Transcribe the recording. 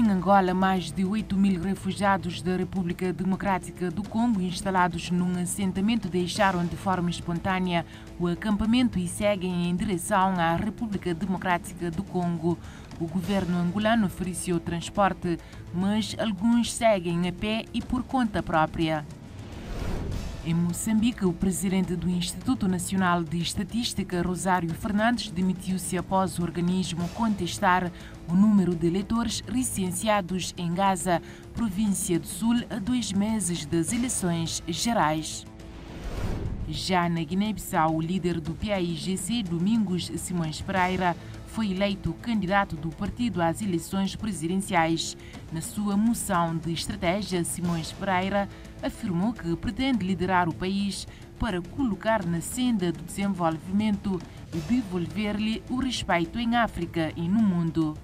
Em Angola, mais de 8 mil refugiados da República Democrática do Congo, instalados num assentamento, deixaram de forma espontânea o acampamento e seguem em direção à República Democrática do Congo. O governo angolano ofereceu transporte, mas alguns seguem a pé e por conta própria. Em Moçambique, o presidente do Instituto Nacional de Estatística, Rosário Fernandes, demitiu-se após o organismo contestar o número de eleitores recenseados em Gaza, província do Sul, a 2 meses das eleições gerais. Já na Guiné-Bissau, o líder do PAIGC, Domingos Simões Pereira, foi eleito candidato do partido às eleições presidenciais. Na sua moção de estratégia, Simões Pereira afirmou que pretende liderar o país para colocar na senda do desenvolvimento e devolver-lhe o respeito em África e no mundo.